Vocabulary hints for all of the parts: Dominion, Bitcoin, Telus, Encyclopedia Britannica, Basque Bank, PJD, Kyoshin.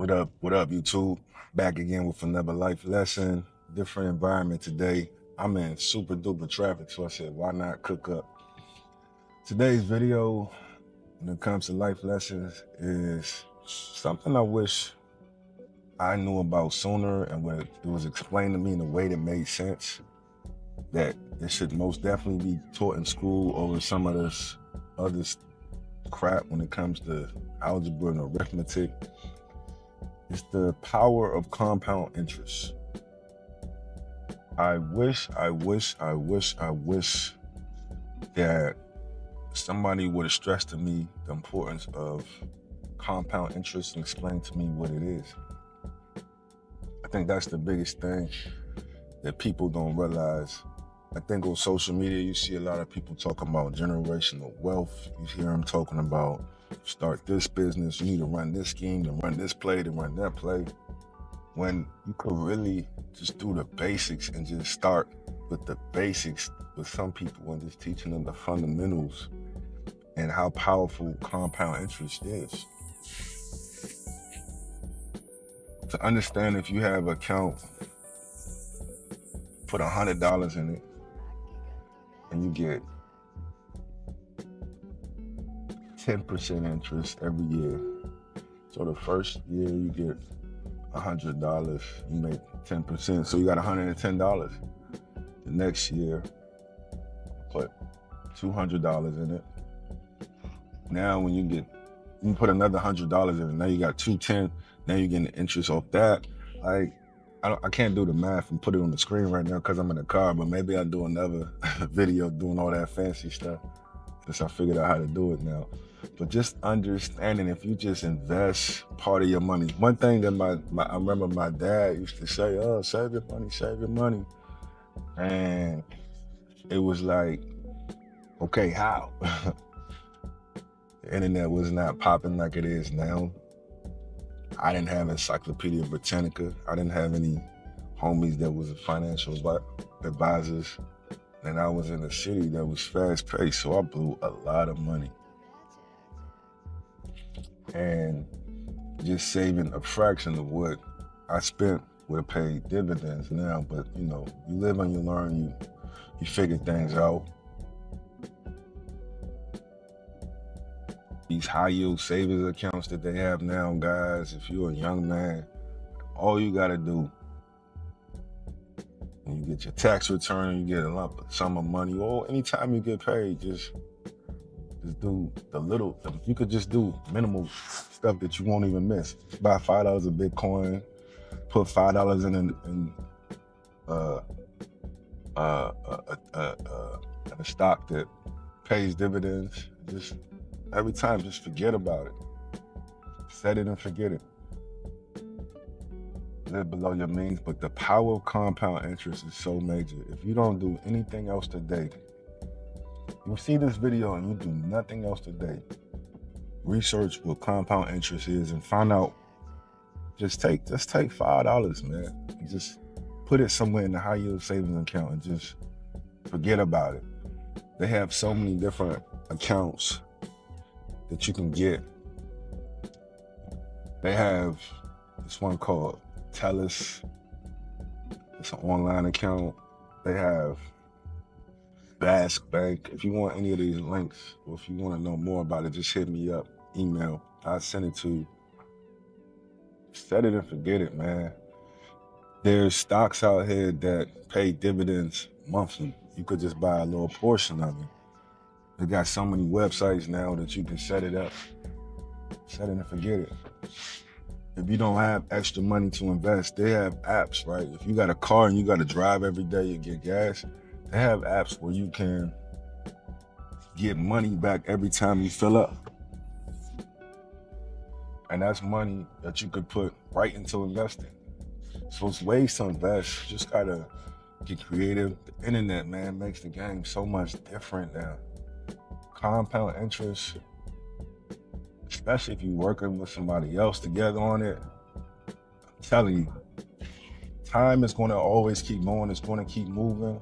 What up, YouTube? Back again with another life lesson. Different environment today. I'm in super duper traffic, so I said, why not cook up? Today's video, when it comes to life lessons, is something I wish I knew about sooner, and when it was explained to me in a way that made sense, that it should most definitely be taught in school over some of this other crap when it comes to algebra and arithmetic. It's the power of compound interest. I wish that somebody would have stressed to me the importance of compound interest and explained to me what it is. I think that's the biggest thing that people don't realize. I think on social media, you see a lot of people talking about generational wealth. You hear them talking about start this business, you need to run this scheme, to run this play, to run that play. When you could really just do the basics and just start with the basics with some people and just teaching them the fundamentals and how powerful compound interest is. To understand if you have an account, put $100 in it and you get 10% interest every year. So the first year you get $100, you make 10%, so you got $110. The next year, put $200 in it. Now when you put another $100 in it, now you got 210, now you're getting the interest off that. I can't do the math and put it on the screen right now because I'm in the car, but maybe I'll do another video doing all that fancy stuff since I figured out how to do it now. But just understanding if you just invest part of your money. One thing that I remember my dad used to say, oh, save your money, save your money. And it was like, okay, how? The internet was not popping like it is now. I didn't have Encyclopedia Britannica. I didn't have any homies that was financial advisors. And I was in a city that was fast-paced, so I blew a lot of money. And just saving a fraction of what I spent would have paid dividends now, but you know, you live and you learn, you figure things out. These high-yield savings accounts that they have now, guys, if you're a young man, all you gotta do, when you get your tax return, you get a lump sum of money, or anytime you get paid, just do the little, you could just do minimal stuff that you won't even miss. Just buy $5 of Bitcoin, put $5 in a stock that pays dividends. Just every time, just forget about it. Set it and forget it. Live below your means, but the power of compound interest is so major. If you don't do anything else today, you see this video and you do nothing else today, research what compound interest is and find out. Just take $5, man. And just put it somewhere in the high yield savings account and just forget about it. They have so many different accounts that you can get. They have this one called Telus. It's an online account. They have Basque Bank. If you want any of these links, or if you want to know more about it, just hit me up, email. I'll send it to you. Set it and forget it, man. There's stocks out here that pay dividends monthly. You could just buy a little portion of it. They got so many websites now that you can set it up. Set it and forget it. If you don't have extra money to invest, they have apps, right? If you got a car and you got to drive every day and get gas, they have apps where you can get money back every time you fill up. And that's money that you could put right into investing. So it's ways to invest. You just gotta get creative. The internet, man, makes the game so much different now. Compound interest, especially if you're working with somebody else together on it, I'm telling you, time is gonna always keep going, it's gonna keep moving.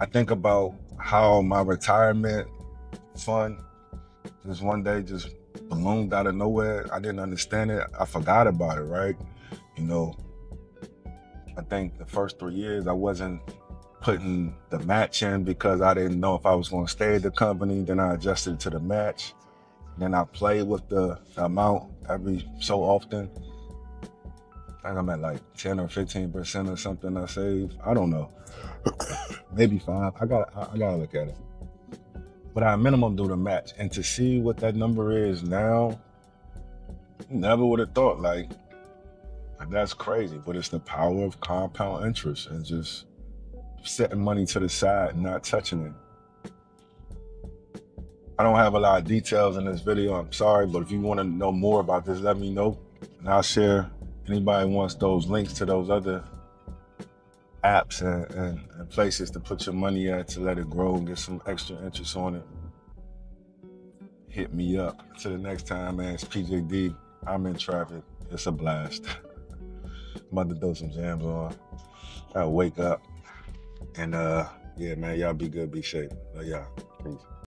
I think about how my retirement fund just one day just the loan out of nowhere. I didn't understand it. I forgot about it, right? You know, I think the first 3 years I wasn't putting the match in because I didn't know if I was going to stay at the company. Then I adjusted to the match. Then I played with the amount every so often. I think I'm at like 10 or 15% or something I saved. I don't know. Maybe 5. I gotta look at it. But I minimum do the match. And to see what that number is now, never would have thought like that's crazy. But it's the power of compound interest and just setting money to the side and not touching it. I don't have a lot of details in this video, I'm sorry, but if you want to know more about this, let me know and I'll share. Anybody wants those links to those other apps and places to put your money at to let it grow and get some extra interest on it, hit me up. Until the next time, man, it's PJD. I'm in traffic. It's a blast. I'm about to throw some jams on. I'll wake up. And yeah, man, y'all be good, be safe. Y'all, peace.